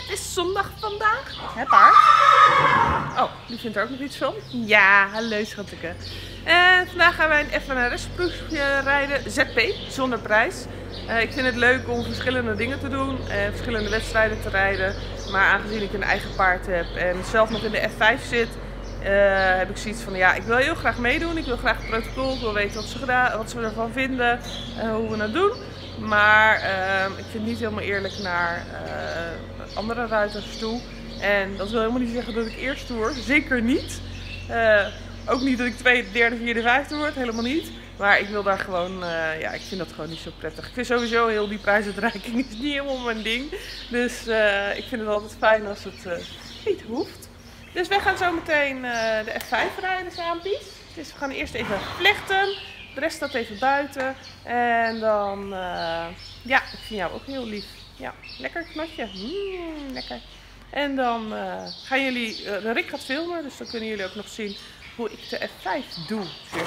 Het is zondag vandaag. Hè, paard? Oh, die vindt er ook nog iets van. Ja, hallo schattige. En vandaag gaan wij een FNRS-proefje rijden. ZP, zonder prijs. Ik vind het leuk om verschillende dingen te doen. Verschillende wedstrijden te rijden. Maar aangezien ik een eigen paard heb en zelf nog in de F5 zit, heb ik zoiets van, ja, ik wil heel graag meedoen. Ik wil graag het protocol. Ik wil weten wat ze ervan vinden. Hoe we het doen. Maar ik vind het niet helemaal eerlijk naar andere ruiters toe. En dat wil helemaal niet zeggen dat ik eerst toer. Zeker niet. Ook niet dat ik tweede, derde, vierde, vijfde word. Helemaal niet. Maar ik wil daar gewoon, ja, ik vind dat gewoon niet zo prettig. Ik vind sowieso heel die prijsuitreiking is niet helemaal mijn ding. Dus ik vind het altijd fijn als het niet hoeft. Dus wij gaan zo meteen de F5 rijden samen, Pies. Dus we gaan eerst even vlechten. De rest staat even buiten. En dan, ja, ik vind jou ook heel lief. Ja, lekker knotje. Lekker. En dan gaan jullie, Rick gaat filmen, dus dan kunnen jullie ook nog zien hoe ik de F5 doe.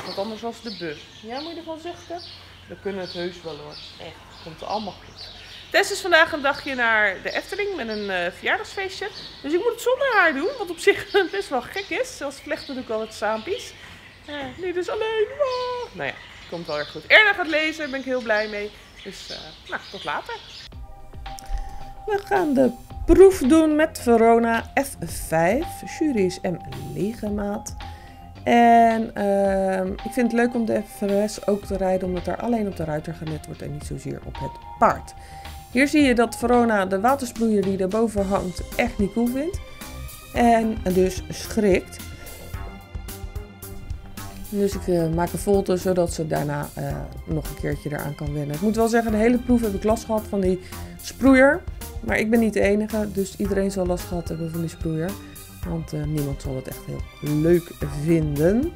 Want anders was de bus. Ja, moet je ervan zuchten? We kunnen het heus wel hoor. Echt, het komt allemaal goed. Tess is vandaag een dagje naar de Efteling met een verjaardagsfeestje. Dus ik moet het zonder haar doen, wat op zich best wel gek is. Zelfs vlechten doe ik altijd saampies. Nu dus alleen. Wow. Nou ja, het komt wel erg goed. Erna gaat lezen, daar ben ik heel blij mee. Dus nou, tot later. We gaan de proef doen met Verona F5. Jury is M Legemaat. En ik vind het leuk om de FNRS ook te rijden, omdat daar alleen op de ruiter gelet wordt en niet zozeer op het paard. Hier zie je dat Verona de watersproeier die daarboven hangt echt niet cool vindt. En dus schrikt. Dus ik maak een volte zodat ze daarna nog een keertje eraan kan wennen. Ik moet wel zeggen, de hele proef heb ik last gehad van die sproeier. Maar ik ben niet de enige, dus iedereen zal last gehad hebben van die sproeier. Want niemand zal het echt heel leuk vinden.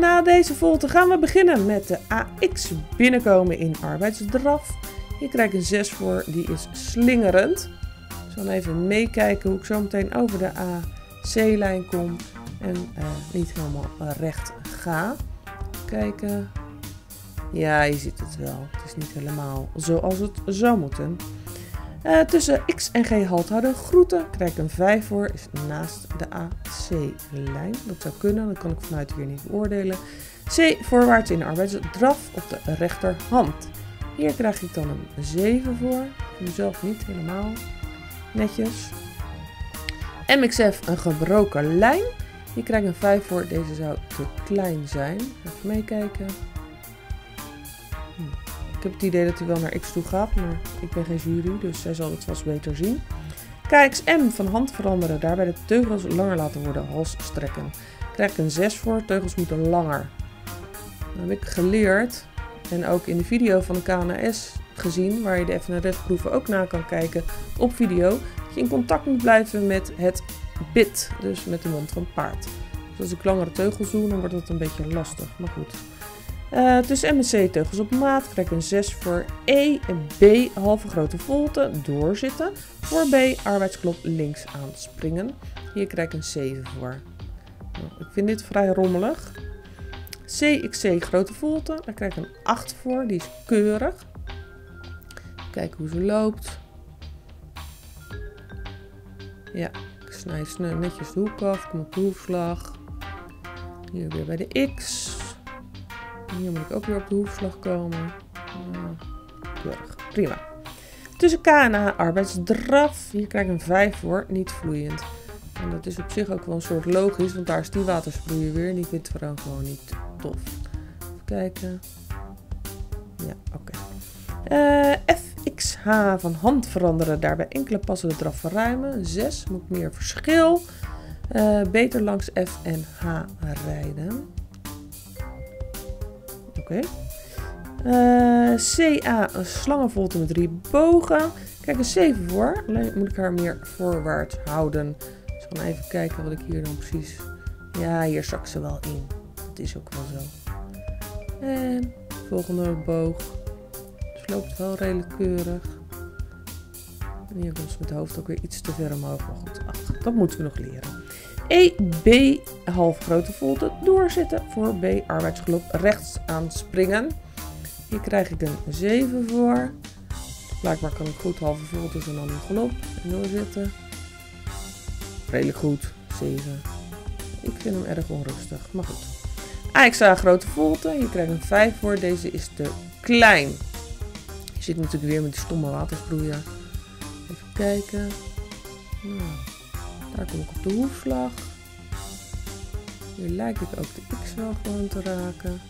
Na deze volte gaan we beginnen met de AX binnenkomen in arbeidsdraf. Hier krijg ik een 6 voor, die is slingerend. Ik zal even meekijken hoe ik zo meteen over de AC-lijn kom. En niet helemaal recht ga. Kijken. Ja, je ziet het wel. Het is niet helemaal zoals het zou moeten. Tussen X en G halthouden groeten krijg ik een 5 voor, is naast de AC-lijn. Dat zou kunnen, dat kan ik vanuit hier niet beoordelen. C voorwaarts in de arbeidsdraf op de rechterhand. Hier krijg ik dan een 7 voor, mezelf niet helemaal netjes. MXF een gebroken lijn. Hier krijg ik een 5 voor, deze zou te klein zijn. Even meekijken. Ik heb het idee dat hij wel naar X toe gaat, maar ik ben geen jury, dus zij zal het vast beter zien. KXM van hand veranderen, daarbij de teugels langer laten worden, hals strekken. Krijg ik een 6 voor, teugels moeten langer. Dat heb ik geleerd en ook in de video van de KNS gezien, waar je de FNRS-proeven ook na kan kijken op video, dat je in contact moet blijven met het bit, dus met de mond van het paard. Dus als ik langere teugels doe, dan wordt dat een beetje lastig, maar goed. Tussen M en C teugels op maat krijg ik een 6 voor E en B halve grote volte doorzitten. Voor B arbeidsklop links aanspringen. Hier krijg ik een 7 voor. Nou, ik vind dit vrij rommelig. CXC grote volte, daar krijg ik een 8 voor, die is keurig. Kijken hoe ze loopt. Ja, ik snij netjes de hoek af, kom op de hoefslag. Hier weer bij de X. Hier moet ik ook weer op de hoefslag komen. Keurig, prima. Tussen K en H arbeidsdraf. Hier krijg ik een 5 voor, niet vloeiend. En dat is op zich ook wel een soort logisch, want daar is die watersproeier weer. Die vindt Verona gewoon niet tof. Even kijken. Ja, oké. FXH van hand veranderen. Daarbij enkele passen de draf verruimen. 6 moet meer verschil. Beter langs F en H rijden. Oké. CA, een slangenvolte met 3 bogen. Kijk, een 7 voor. Alleen moet ik haar meer voorwaarts houden. Dus we gaan even kijken wat ik hier dan precies... Ja, hier zak ze wel in. Dat is ook wel zo. En volgende boog. Dus loopt wel redelijk keurig. En hier komt ze met het hoofd ook weer iets te ver omhoog. Maar goed, ach, dat moeten we nog leren. E, B, half grote volte doorzitten. Voor B, arbeidsgelop rechts aanspringen. Hier krijg ik een 7 voor. Blijkbaar kan ik goed halve vol tussen dan het galop en doorzetten. Redelijk goed. 7. Ik vind hem erg onrustig. Maar goed. Extra grote volte. Hier krijg ik een 5 voor. Deze is te klein. Je zit natuurlijk weer met die stomme watergroeien. Even kijken. Nou, daar kom ik op de hoefslag. Hier lijkt het ook de X wel gewoon te raken.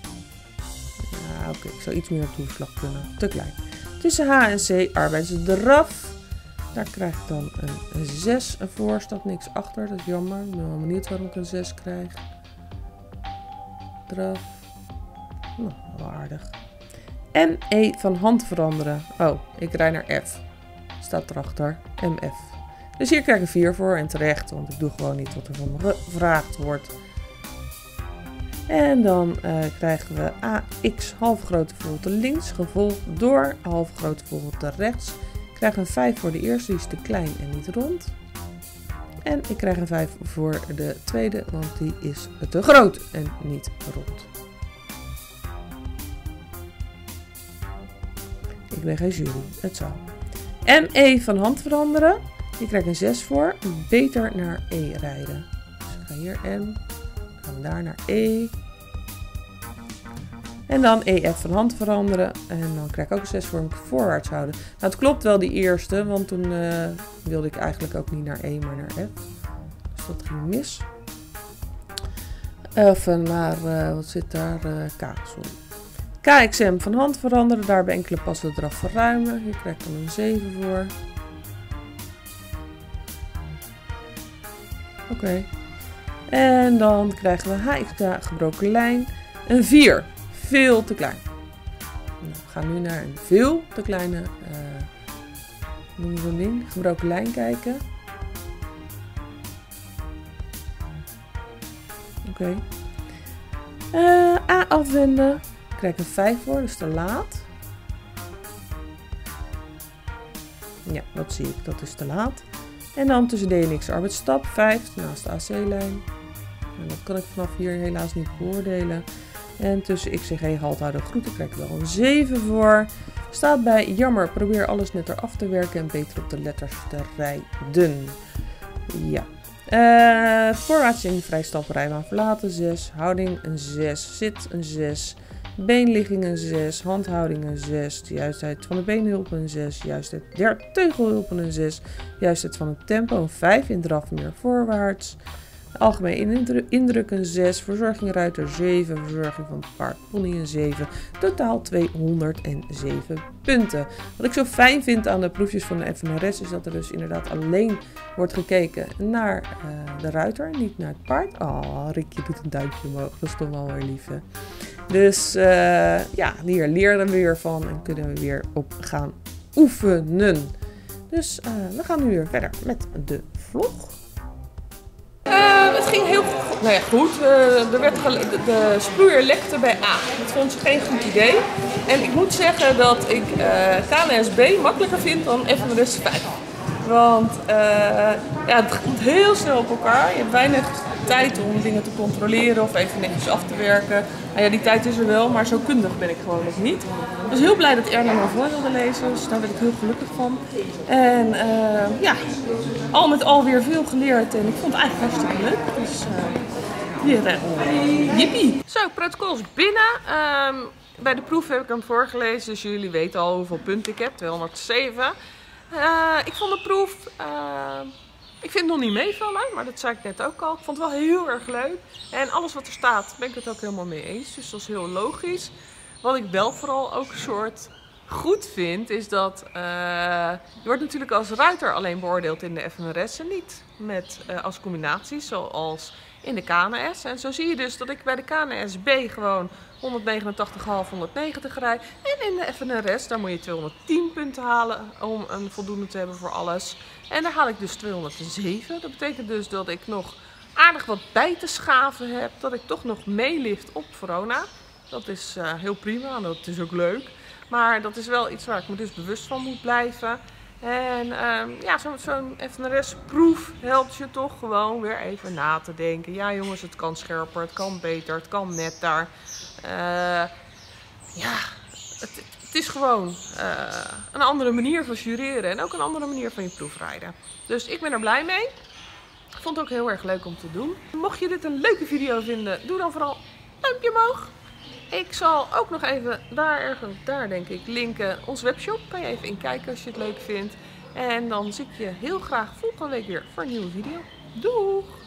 Ja, oké. Ik zou iets meer op de hoefslag kunnen. Te klein. Tussen H en C arbeid ze eraf. Daar krijg ik dan een 6 voor. Staat niks achter. Dat is jammer. Ik ben wel benieuwd waarom ik een 6 krijg. Draf. Nou, wel aardig. ME van hand veranderen. Oh, ik rij naar F. Staat erachter. MF. Dus hier krijg ik een 4 voor. En terecht, want ik doe gewoon niet wat er van me gevraagd wordt. En dan krijgen we AX halve grote volte links, gevolgd door halve grote volte rechts. Ik krijg een 5 voor de eerste, die is te klein en niet rond. En ik krijg een 5 voor de tweede, want die is te groot en niet rond. Ik ben geen jury, het zal. ME van hand veranderen. Ik krijg een 6 voor. Beter naar E rijden. Dus ik ga hier M. Gaan we daar naar E. En dan EF van hand veranderen. En dan krijg ik ook 6 voor hem voorwaarts houden. Nou, het klopt wel die eerste. Want toen wilde ik eigenlijk ook niet naar E, maar naar F. Dus dat ging mis. Of naar, wat zit daar? K, sorry. KXM van hand veranderen. Daarbij enkele passen eraf verruimen. Hier krijg ik dan een 7 voor. Oké. En dan krijgen we HXK gebroken lijn. Een 4. Veel te klein. Nou, we gaan nu naar een veel te kleine gebroken lijn kijken. Oké. A afwenden. Ik krijg een 5 voor, dus te laat. Ja, dat zie ik. Dat is te laat. En dan tussen D en X arbeidsstap 5 naast de AC-lijn. En dat kan ik vanaf hier helaas niet beoordelen. En tussen X en G halthouder groeten krijg ik wel een 7 voor. Staat bij jammer, probeer alles netter af te werken en beter op de letters te rijden. Ja. Voorwaarts in vrijstap rijbaan verlaten 6. Houding een 6. Zit een 6. Beenligging een 6. Handhouding een 6. De juistheid van de beenhulpen een 6. De juistheid der teugelhulpen een 6. De juistheid van het tempo een 5. In draf meer voorwaarts. Algemeen indruk een 6, verzorging ruiter 7, verzorging van het paard pony een 7, totaal 207 punten. Wat ik zo fijn vind aan de proefjes van de FNRS is dat er dus inderdaad alleen wordt gekeken naar de ruiter, niet naar het paard. Oh, Rikje doet een duimpje omhoog, dat is toch wel weer lief, hè? Dus ja, hier leren we weer van en kunnen we weer op gaan oefenen. Dus we gaan nu weer verder met de vlog. Het ging heel goed. Nou ja, goed. De sproeier lekte bij A. Dat vond ze geen goed idee. En ik moet zeggen dat ik KNS B makkelijker vind dan FNRS 5. Want ja, het komt heel snel op elkaar. Je hebt weinig tijd om dingen te controleren of even netjes af te werken. Nou ja, die tijd is er wel, maar zo kundig ben ik gewoon nog niet. Dus heel blij dat Erna nog voor wilde lezen, dus daar ben ik heel gelukkig van. En ja, al met al weer veel geleerd en ik vond het eigenlijk hartstikke leuk. Dus jippie! Zo, protocol is binnen. Bij de proef heb ik hem voorgelezen, dus jullie weten al hoeveel punten ik heb, 207. Ik vond de proef... ik vind het nog niet meevallen, maar dat zei ik net ook al. Ik vond het wel heel erg leuk. En alles wat er staat, ben ik het ook helemaal mee eens. Dus dat is heel logisch. Wat ik wel vooral ook een soort goed vind, is dat... je wordt natuurlijk als ruiter alleen beoordeeld in de FNRS en niet met, als combinatie, zoals in de KNS. En zo zie je dus dat ik bij de KNS B gewoon 189,5, 190 rijd. En in de FNRS, daar moet je 210 punten halen om een voldoende te hebben voor alles. En daar haal ik dus 207. Dat betekent dus dat ik nog aardig wat bij te schaven heb. Dat ik toch nog meelift op Verona. Dat is heel prima en dat is ook leuk. Maar dat is wel iets waar ik me dus bewust van moet blijven. En ja, zo'n FNRS-proef helpt je toch gewoon weer even na te denken. Ja jongens, het kan scherper, het kan beter, het kan netter. Ja, het is gewoon een andere manier van jureren en ook een andere manier van je proefrijden. Dus ik ben er blij mee. Ik vond het ook heel erg leuk om te doen. Mocht je dit een leuke video vinden, doe dan vooral een duimpje omhoog. Ik zal ook nog even daar denk ik, linken ons webshop. Kan je even inkijken als je het leuk vindt. En dan zie ik je heel graag volgende week weer voor een nieuwe video. Doeg!